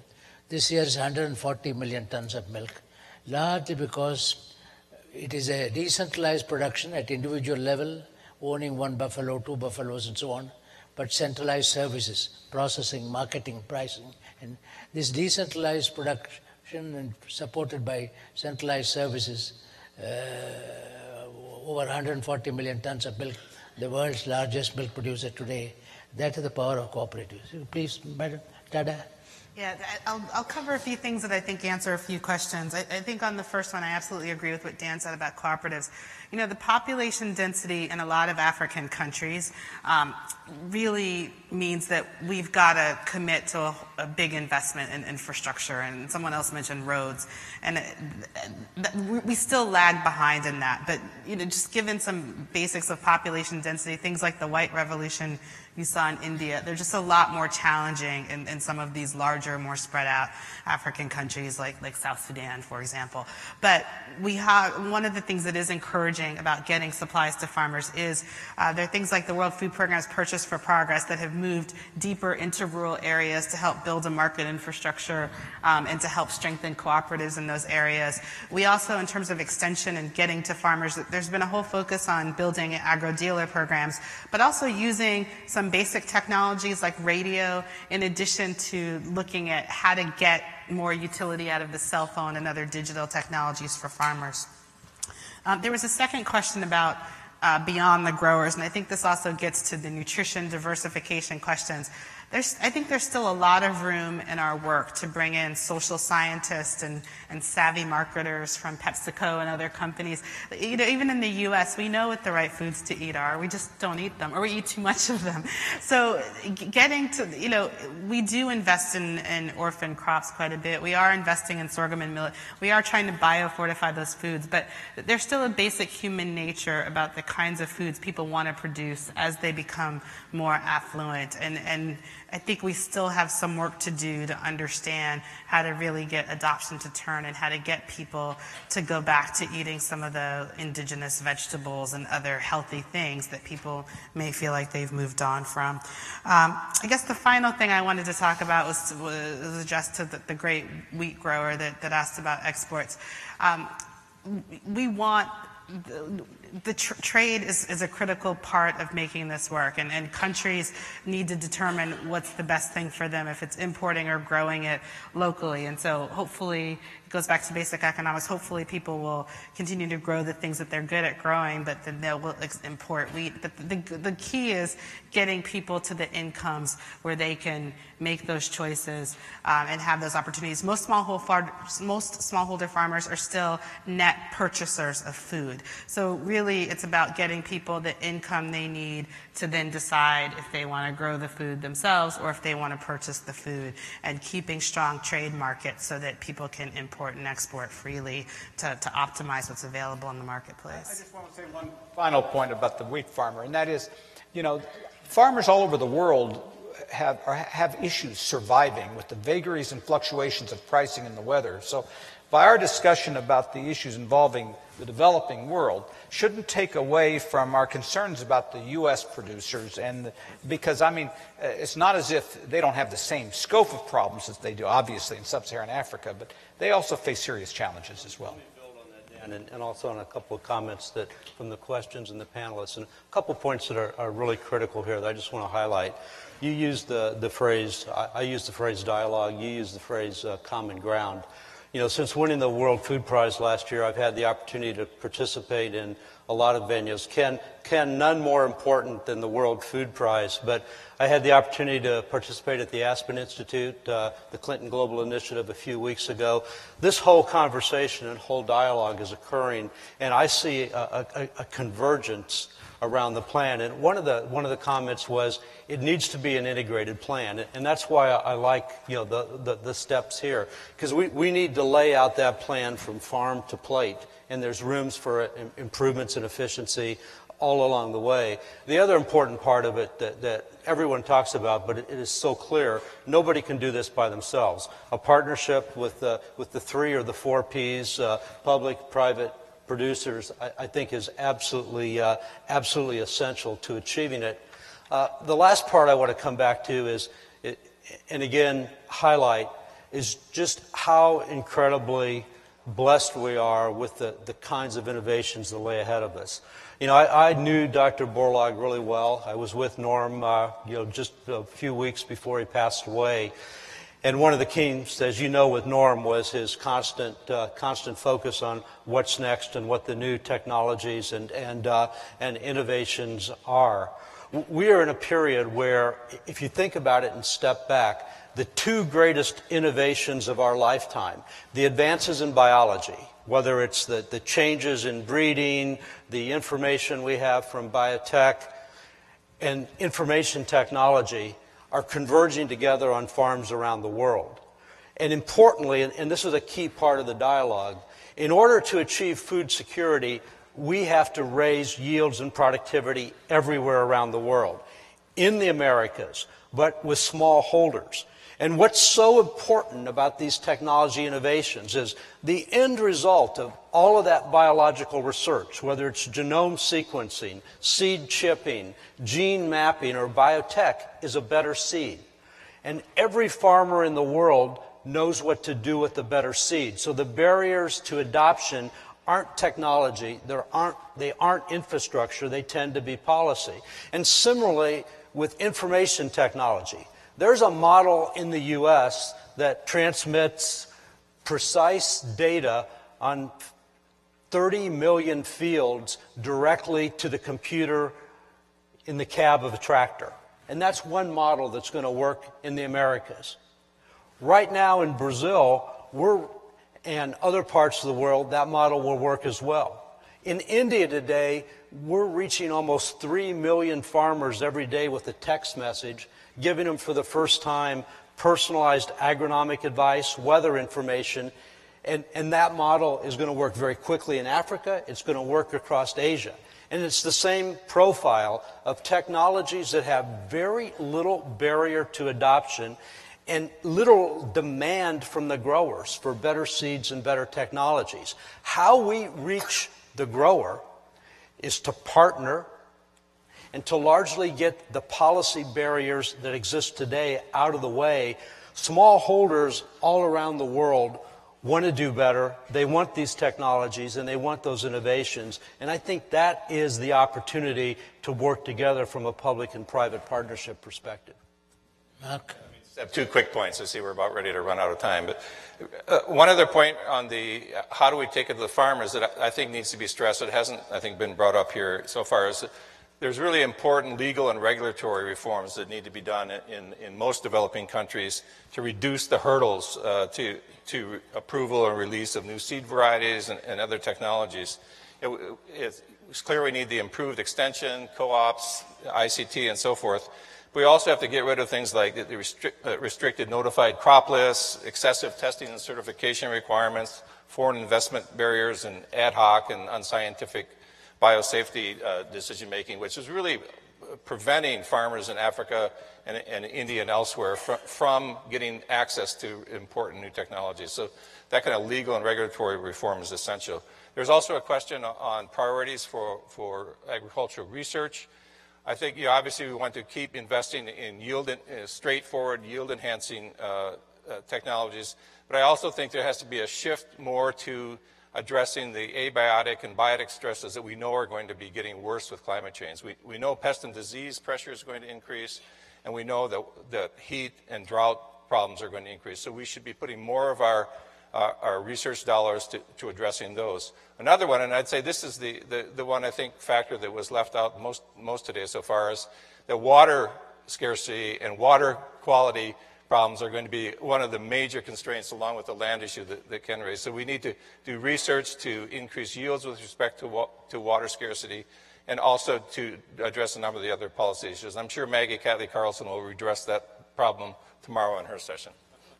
This year is 140 million tons of milk, largely because it is a decentralized production at individual level, owning one buffalo, two buffaloes, and so on, but centralized services, processing, marketing, pricing. And this decentralized production and supported by centralized services, over 140 million tons of milk, the world's largest milk producer today. That is the power of cooperatives. Please, Madam Tjada. Yeah, I'll cover a few things that I think answer a few questions. I think on the first one, I absolutely agree with what Dan said about cooperatives. You know, the population density in a lot of African countries really means that we've got to commit to a big investment in infrastructure, and someone else mentioned roads, and we still lag behind in that. But, you know, just given some basics of population density, things like the White Revolution you saw in India, they're just a lot more challenging in some of these larger, more spread out African countries like South Sudan, for example. But we have, one of the things that is encouraging about getting supplies to farmers is there are things like the World Food Program's Purchase for Progress that have moved deeper into rural areas to help build a market infrastructure and to help strengthen cooperatives in those areas. We also, in terms of extension and getting to farmers, there's been a whole focus on building agro-dealer programs, but also using some basic technologies like radio, in addition to looking at how to get more utility out of the cell phone and other digital technologies for farmers. There was a second question about beyond the growers, and I think this also gets to the nutrition diversification questions. I think there's still a lot of room in our work to bring in social scientists and savvy marketers from PepsiCo and other companies. You know, even in the U.S., we know what the right foods to eat are. We just don't eat them, or we eat too much of them. So getting to, you know, we do invest in orphan crops quite a bit. We are investing in sorghum and millet. We are trying to biofortify those foods, but there's still a basic human nature about the kinds of foods people want to produce as they become more affluent. And I think we still have some work to do to understand how to really get adoption to turn and how to get people to go back to eating some of the indigenous vegetables and other healthy things that people may feel like they've moved on from. I guess the final thing I wanted to talk about was addressed to the great wheat grower that asked about exports. We want... The trade is a critical part of making this work, and countries need to determine what's the best thing for them, if it's importing or growing it locally. And so hopefully, it goes back to basic economics, hopefully people will continue to grow the things that they're good at growing, but then they'll import wheat. But the key is getting people to the incomes where they can make those choices and have those opportunities. Most smallholder farmers are still net purchasers of food. So really, it's about getting people the income they need to then decide if they want to grow the food themselves or if they want to purchase the food, and keeping strong trade markets so that people can import and export freely to optimize what's available in the marketplace. I just want to say one final point about the wheat farmer, and that is, you know, farmers all over the world have issues surviving with the vagaries and fluctuations of pricing and the weather. So by our discussion about the issues involving the developing world shouldn't take away from our concerns about the U.S. producers, and because, I mean, it's not as if they don't have the same scope of problems as they do, obviously, in sub-Saharan Africa, but they also face serious challenges as well. And also on a couple of comments that from the questions and the panelists, and a couple of points that are really critical here that I just want to highlight. You used the phrase, I used the phrase dialogue, you used the phrase common ground. You know, since winning the World Food Prize last year, I've had the opportunity to participate in a lot of venues. Ken, none more important than the World Food Prize, but I had the opportunity to participate at the Aspen Institute, the Clinton Global Initiative a few weeks ago. This whole conversation and whole dialogue is occurring, and I see a convergence around the plan. And one of the comments was it needs to be an integrated plan, and that's why I like, you know, the steps here, because we need to lay out that plan from farm to plate, and there's rooms for improvements in efficiency all along the way. The other important part of it that everyone talks about, but it is so clear, nobody can do this by themselves. A partnership with the 3 or the 4 P's, public, private, producers, I think is absolutely essential to achieving it. The last part I want to come back to is, and again highlight, is just how incredibly blessed we are with the kinds of innovations that lay ahead of us. You know, I knew Dr. Borlaug really well. I was with Norm, you know, just a few weeks before he passed away. And one of the themes, as you know, with Norm was his constant focus on what's next and what the new technologies and innovations are. We are in a period where, if you think about it and step back, the 2 greatest innovations of our lifetime, the advances in biology, whether it's the changes in breeding, the information we have from biotech, and information technology, are converging together on farms around the world. And importantly, and this is a key part of the dialogue, in order to achieve food security, we have to raise yields and productivity everywhere around the world, in the Americas, but with smallholders. And what's so important about these technology innovations is the end result of all of that biological research, whether it's genome sequencing, seed chipping, gene mapping, or biotech, is a better seed. And every farmer in the world knows what to do with the better seed. So the barriers to adoption aren't technology, they aren't infrastructure, they tend to be policy. And similarly, with information technology, there's a model in the U.S. that transmits precise data on 30 million fields directly to the computer in the cab of a tractor. And that's one model that's going to work in the Americas. Right now in Brazil, and other parts of the world, that model will work as well. In India today, we're reaching almost 3 million farmers every day with a text message, giving them for the first time personalized agronomic advice, weather information, and that model is going to work very quickly in Africa. It's going to work across Asia. And it's the same profile of technologies that have very little barrier to adoption and little demand from the growers for better seeds and better technologies. How we reach the grower is to partner and to largely get the policy barriers that exist today out of the way. Smallholders all around the world want to do better, they want these technologies, and they want those innovations. And I think that is the opportunity to work together from a public and private partnership perspective. Mark? I have two quick points. I see we're about ready to run out of time. But one other point on the how do we take it to the farmers that I think needs to be stressed, it hasn't, I think, been brought up here so far, is that there's really important legal and regulatory reforms that need to be done in most developing countries to reduce the hurdles to approval and release of new seed varieties and other technologies. It's clear we need the improved extension, co-ops, ICT, and so forth. We also have to get rid of things like the restricted notified crop lists, excessive testing and certification requirements, foreign investment barriers, and ad hoc and unscientific biosafety decision-making, which is really preventing farmers in Africa and India and elsewhere from getting access to important new technologies. So that kind of legal and regulatory reform is essential. There's also a question on priorities for agricultural research. I think, you know, obviously we want to keep investing in straightforward yield-enhancing technologies, but I also think there has to be a shift more to addressing the abiotic and biotic stresses that we know are going to be getting worse with climate change. We know pest and disease pressure is going to increase, and we know that heat and drought problems are going to increase. So we should be putting more of our research dollars to addressing those. Another one, and I'd say this is the one I think factor that was left out most today so far, is that water scarcity and water quality problems are going to be one of the major constraints, along with the land issue that Ken raised. So we need to do research to increase yields with respect to water scarcity, and also to address a number of the other policy issues. I'm sure Maggie Catley Carlson will address that problem tomorrow in her session.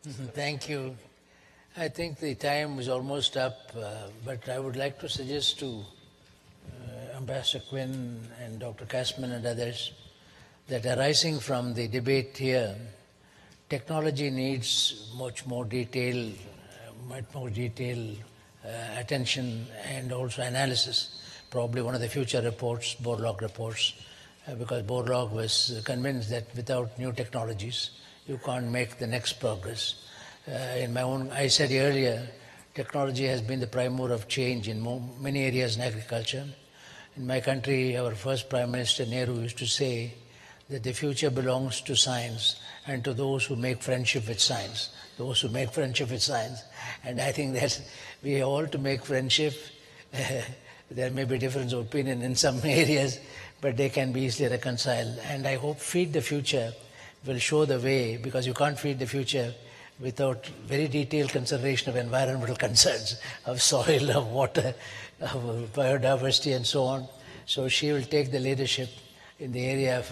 Thank you. I think the time is almost up, but I would like to suggest to Ambassador Quinn and Dr. Cashman and others that arising from the debate here, technology needs much more detailed attention and also analysis. Probably one of the future reports, Borlaug reports, because Borlaug was convinced that without new technologies, you can't make the next progress. I said earlier, technology has been the primer of change in many areas in agriculture. In my country, our first Prime Minister Nehru used to say that the future belongs to science and to those who make friendship with science. And I think that we are all to make friendship. There may be difference of opinion in some areas, but they can be easily reconciled. And I hope Feed the Future will show the way, because you can't feed the future without very detailed consideration of environmental concerns, of soil, of water, of biodiversity, and so on. So she will take the leadership in the area of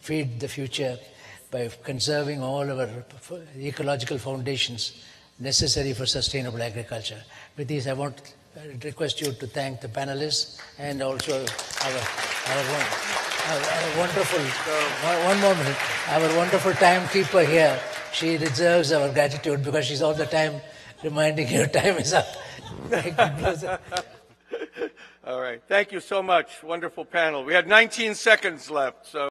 Feed the Future by conserving all our ecological foundations necessary for sustainable agriculture. With this, I want to request you to thank the panelists and also our wonderful timekeeper here. She deserves our gratitude because she's all the time reminding you time is up. All right. Thank you so much. Wonderful panel. We had 19 seconds left. So.